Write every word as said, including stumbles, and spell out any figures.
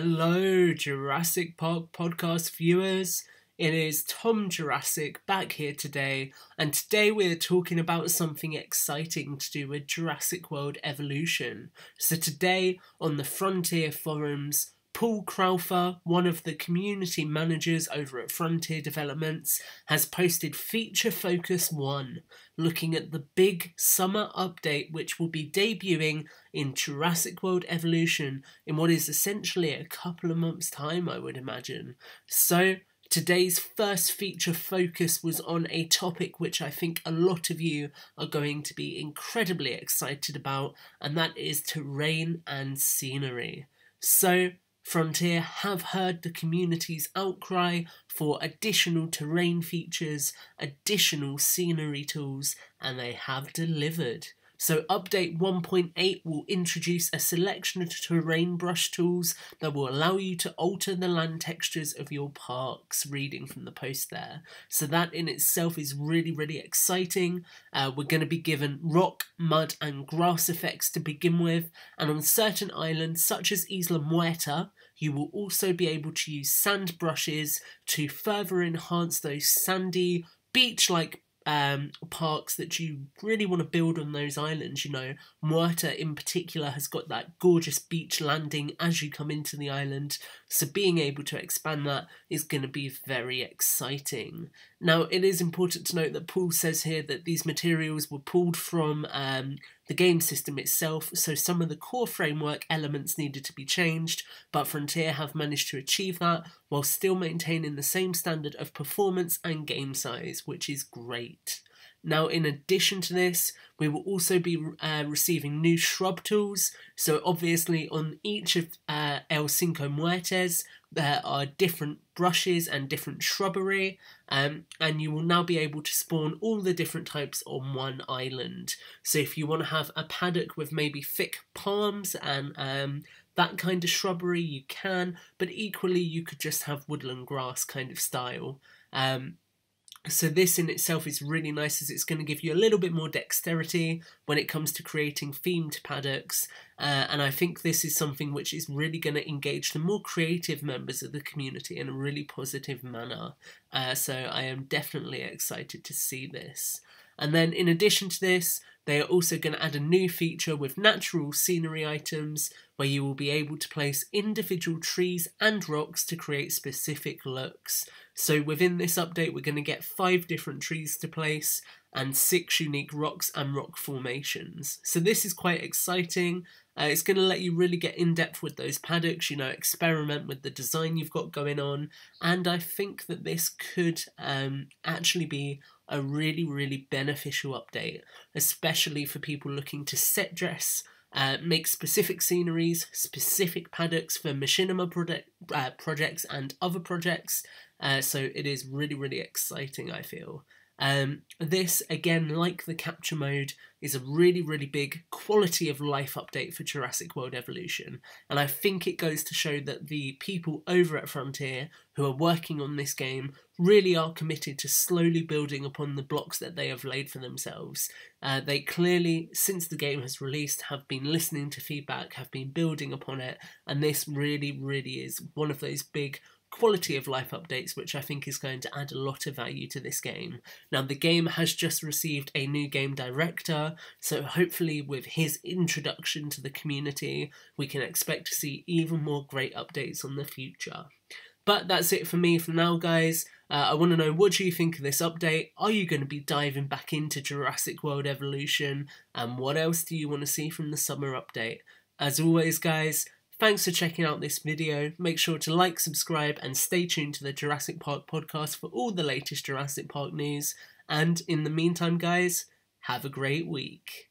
Hello, Jurassic Park podcast viewers. It is Tom Jurassic back here today, and today we're talking about something exciting to do with Jurassic World Evolution. So today, on the Frontier Forums, Paul Kraufer, one of the community managers over at Frontier Developments, has posted Feature Focus one, looking at the big summer update which will be debuting in Jurassic World Evolution in what is essentially a couple of months' time, I would imagine. So, today's first Feature Focus was on a topic which I think a lot of you are going to be incredibly excited about, and that is terrain and scenery. So, Frontier have heard the community's outcry for additional terrain features, additional scenery tools, and they have delivered. So update one point eight will introduce a selection of terrain brush tools that will allow you to alter the land textures of your parks, reading from the post there. So that in itself is really, really exciting. Uh, we're going to be given rock, mud and grass effects to begin with, and on certain islands such as Isla Muerta, you will also be able to use sand brushes to further enhance those sandy, beach-like Um, parks that you really want to build on those islands. You know, Muerta in particular has got that gorgeous beach landing as you come into the island, so being able to expand that is going to be very exciting. Now, it is important to note that Paul says here that these materials were pulled from um, the game system itself, so some of the core framework elements needed to be changed, but Frontier have managed to achieve that while still maintaining the same standard of performance and game size, which is great. Now, in addition to this, we will also be uh, receiving new shrub tools. So obviously on each of uh, El Cinco Muertes, there are different brushes and different shrubbery, um, and you will now be able to spawn all the different types on one island. So if you want to have a paddock with maybe thick palms and um, that kind of shrubbery, you can, but equally you could just have woodland grass kind of style. Um, So this in itself is really nice, as it's going to give you a little bit more dexterity when it comes to creating themed paddocks, uh, and I think this is something which is really going to engage the more creative members of the community in a really positive manner. Uh, so I am definitely excited to see this. And then in addition to this, they are also going to add a new feature with natural scenery items where you will be able to place individual trees and rocks to create specific looks. So within this update, we're going to get five different trees to place and six unique rocks and rock formations. So this is quite exciting. Uh, it's going to let you really get in depth with those paddocks, you know, experiment with the design you've got going on. And I think that this could um, actually be a really, really beneficial update, especially for people looking to set dress, uh, make specific sceneries, specific paddocks for machinima product, uh, projects and other projects. Uh, so it is really, really exciting, I feel. Um, this, again, like the capture mode, is a really, really big quality of life update for Jurassic World Evolution, and I think it goes to show that the people over at Frontier who are working on this game really are committed to slowly building upon the blocks that they have laid for themselves. Uh, they clearly, since the game has released, have been listening to feedback, have been building upon it, and this really, really is one of those big quality of life updates which I think is going to add a lot of value to this game. Now, the game has just received a new game director, so hopefully with his introduction to the community we can expect to see even more great updates on the future. But that's it for me for now, guys. Uh, I want to know, what do you think of this update? Are you going to be diving back into Jurassic World Evolution, and what else do you want to see from the summer update? As always, guys, thanks for checking out this video. Make sure to like, subscribe, and stay tuned to the Jurassic Park podcast for all the latest Jurassic Park news. And in the meantime, guys, have a great week.